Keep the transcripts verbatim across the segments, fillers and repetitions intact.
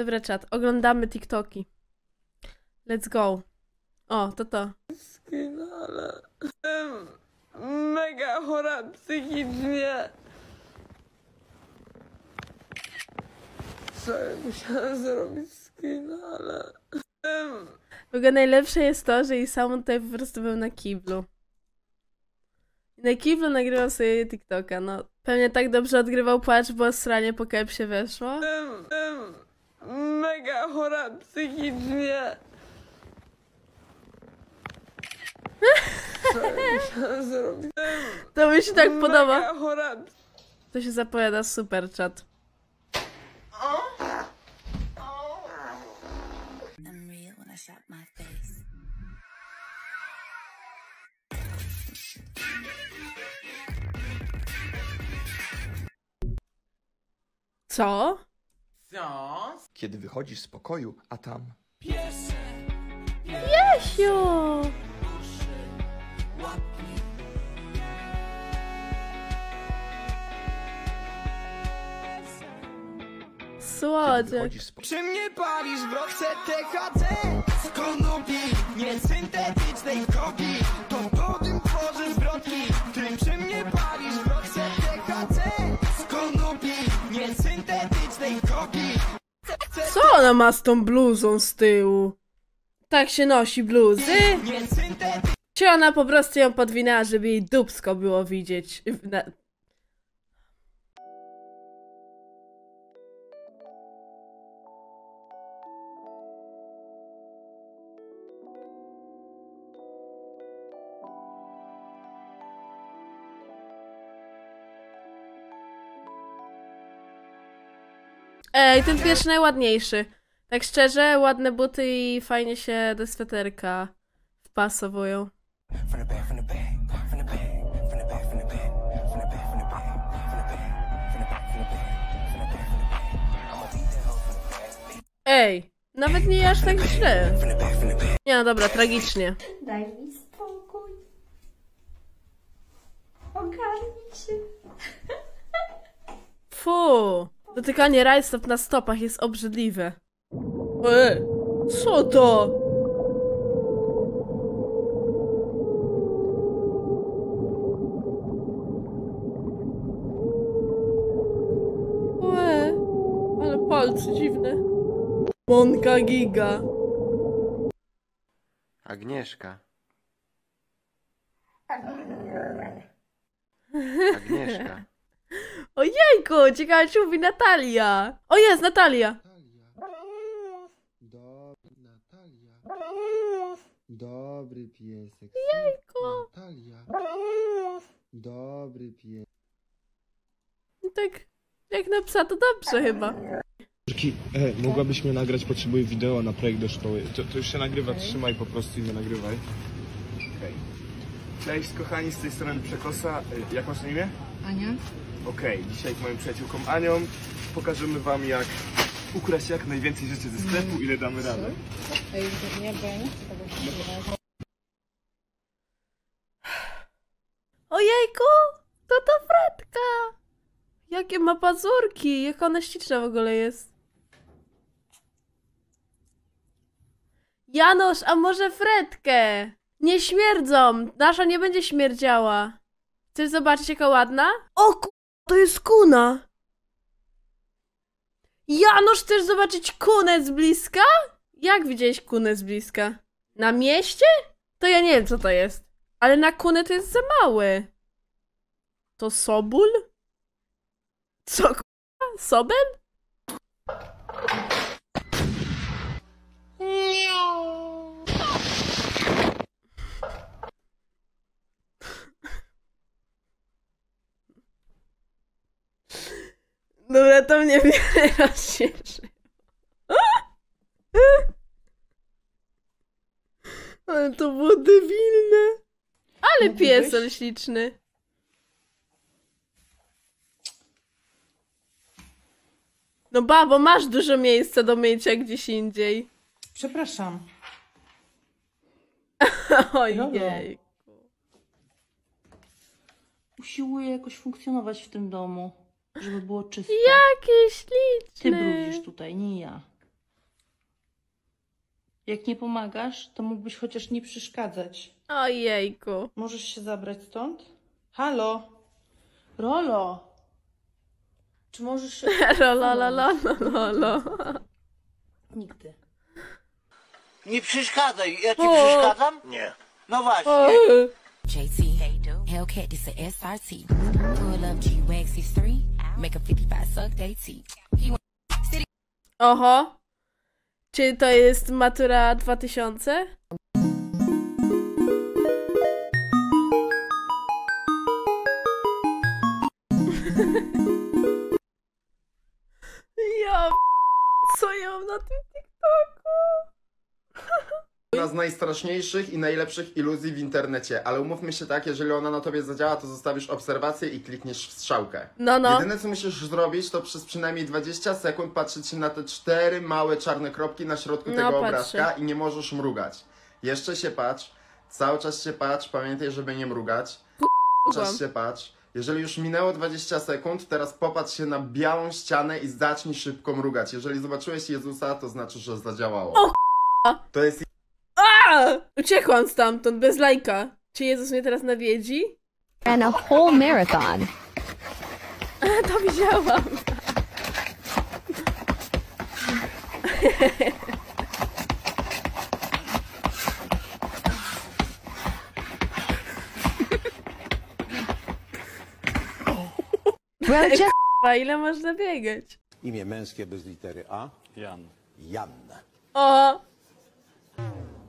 Dobra, czat, oglądamy TikToki. Let's go. O, to to. Skinale. Mega chora psychicznie. Co ja musiałam zrobić skinale? W ogóle najlepsze jest to, że i sam tutaj po prostu był na kiblu. Na kiblu nagrywał sobie TikToka, no. Pewnie tak dobrze odgrywał płacz, bo sranie po kepsie weszło. Mega chora psychicznie. Co ja zrobić? To mi się tak mega podoba. Chora. To się zapowiada super czat. Co? Co? Kiedy wychodzisz z pokoju, a tam... Piesiu! Piesiu! Słodziek. Przy mnie palisz w rochce T H C z konopi, nie syntetycznej kopi, to powiem tworzy zwrotki. Ty przy mnie palisz w rochce T H C z konopi, nie syntetycznej kopi. Co ona ma z tą bluzą z tyłu? Tak się nosi bluzy? Czy ona po prostu ją podwinęła, żeby jej dupsko było widzieć? Ej, ten pierwszy najładniejszy. Tak szczerze, ładne buty i fajnie się do sweterka wpasowują. Ej, nawet nie aż tak źle. Nie, no dobra, tragicznie. Daj mi spokój. Ogarnij się. Fu. Dotykanie rajstop na stopach jest obrzydliwe. E, co to? E, ale palce dziwne. Monka giga. Agnieszka. Agnieszka. Ojejku, ciekawe czy mówi Natalia. O jest, Natalia. Do, Natalia. Dobry piesek. Ojejku. Natalia. Dobry piesek. Tak, jak na psa to dobrze chyba. E, mogłabyś mnie nagrać, potrzebuję wideo na projekt do szkoły. To, to już się nagrywa, okay. Trzymaj po prostu i nie nagrywaj. Okay. Cześć kochani, z tej strony Przekosa. Jak masz na imię? Ania. Okej, okay, dzisiaj z moją przyjaciółką Anią pokażemy wam jak ukraść jak najwięcej rzeczy ze sklepu, mm. ile damy radę. Ojejku, to ta Fredka! Jakie ma pazurki, jak ona śliczna w ogóle jest. Janusz, a może Fredkę? Nie śmierdzą, nasza nie będzie śmierdziała. Chcesz zobaczyć jaka ładna? O ku... to jest kuna! Janusz, chcesz zobaczyć kunę z bliska? Jak widziałeś kunę z bliska? Na mieście? To ja nie wiem co to jest. Ale na kunę to jest za mały. To Sobul? Co ku**a? Sobel? Dobra, to mnie wiele rozświeży. Ale to było debilne. Ale piesel śliczny. No babo, masz dużo miejsca do mycia gdzieś indziej. Przepraszam. Ojej. Usiłuję jakoś funkcjonować w tym domu. Żeby było czysto. Jaki śliczny! Ty brudzisz tutaj, nie ja. Jak nie pomagasz, to mógłbyś chociaż nie przeszkadzać. Ojejku. Możesz się zabrać stąd? Halo? Rolo? Czy możesz się... Rolo, lolo, lolo. Nigdy. Nie przeszkadzaj. Ja ci o. przeszkadzam? Nie. No właśnie. O. Hellcat, this a S R T. Pull up G-Wag six three. Make a fifty-five suck day tea. Oho. Czy to jest matura dwa tysiące? Ja co ja mam na tym TikToku? Jedna z najstraszniejszych i najlepszych iluzji w internecie, ale umówmy się tak, jeżeli ona na tobie zadziała, to zostawisz obserwację i klikniesz w strzałkę. No, no. Jedyne co musisz zrobić, to przez przynajmniej dwadzieścia sekund patrzeć na te cztery małe czarne kropki na środku no, tego patrzę. obrazka i nie możesz mrugać. Jeszcze się patrz, cały czas się patrz, pamiętaj, żeby nie mrugać. Cały czas się patrz. Jeżeli już minęło dwadzieścia sekund, teraz popatrz się na białą ścianę i zacznij szybko mrugać. Jeżeli zobaczyłeś Jezusa, to znaczy, że zadziałało. O, to jest... Uciekłam stamtąd, bez lajka. Czy Jezus mnie teraz nawiedzi? And a whole marathon. To widziałam. Well, just... Ile można biegać? Imię męskie bez litery A. Jan. Jan. O!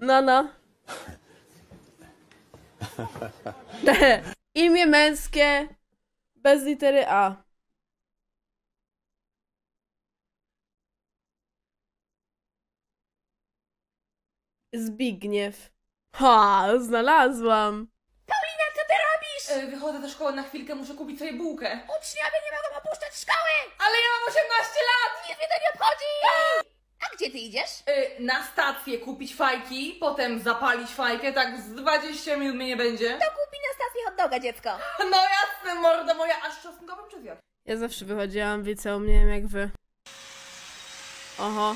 No, no. Imię męskie bez litery A. Zbigniew. Ha, znalazłam. Paulina, co ty robisz? E, wychodzę do szkoły na chwilkę, muszę kupić sobie bułkę. Uczniowie nie mogą opuszczać szkoły! Ale ja mam osiemnaście lat! Nic mnie to nie obchodzi! A gdzie ty idziesz? Yy, na stację kupić fajki, potem zapalić fajkę, tak z dwadzieścia minut mnie nie będzie. To kupi na stację hot doga, dziecko. No jasne, mordo moja, aż czosnkowym czy zjadł. Ja zawsze wychodziłam w liceum, nie wiem jak wy. Oho.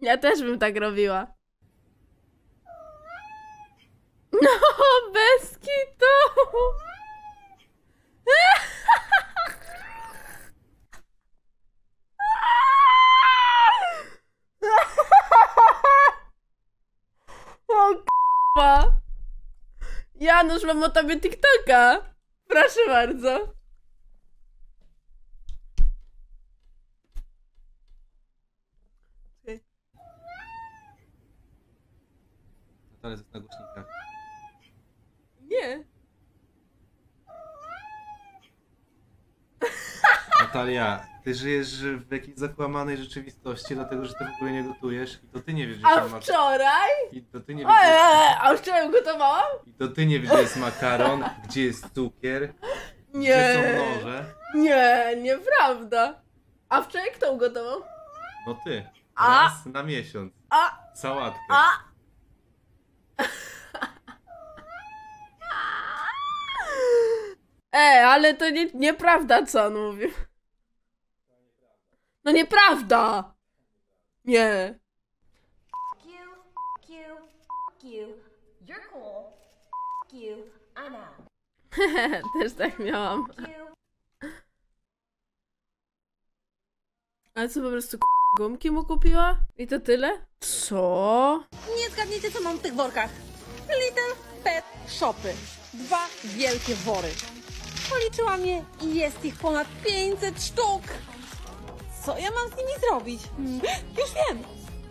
Ja też bym tak robiła. No, bez kitu. O k***a. Janusz, mam o tobie TikToka. Proszę bardzo. Ale jest na głośnikach. Nie. Natalia, ty żyjesz w jakiejś zakłamanej rzeczywistości, dlatego że ty w ogóle nie gotujesz i to ty nie wiesz, gdzie tam masz... A wczoraj? I to ty nie wiesz, gdzie... A wczoraj gotowałam? I to ty nie wiesz, gdzie jest makaron, gdzie jest cukier, nie. Gdzie są noże. Nie, nieprawda. A wczoraj kto ugotował? No ty. A? Raz na miesiąc. A? Sałatkę. A? E, ale to nie, nieprawda, co on mówi. No nieprawda! Nie. F*** you, f*** you, f*** you. You're cool. F*** you, I'm out. Hehe, też tak miałam. Ale co, po prostu k***, gumki mu kupiła? I to tyle? Co? Nie zgadnijcie, co mam w tych workach. Little Pet Shopy. Dwa wielkie wory. Policzyłam je i jest ich ponad pięćset sztuk. Co ja mam z nimi zrobić? Hmm. Już wiem.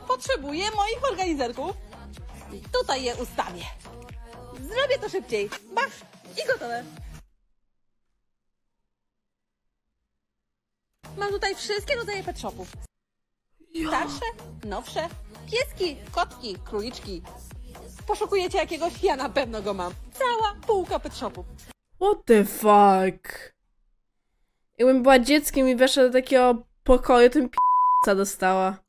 Potrzebuję moich organizerków. I tutaj je ustawię. Zrobię to szybciej. Bach i gotowe. Mam tutaj wszystkie rodzaje pet shopów. Starsze, nowsze, pieski, kotki, króliczki. poszukujecie jakiegoś, ja na pewno go mam. Cała półka pet shopu. What the fuck? Jakbym była dzieckiem i weszła do takiego pokoju, to bym p***a dostała.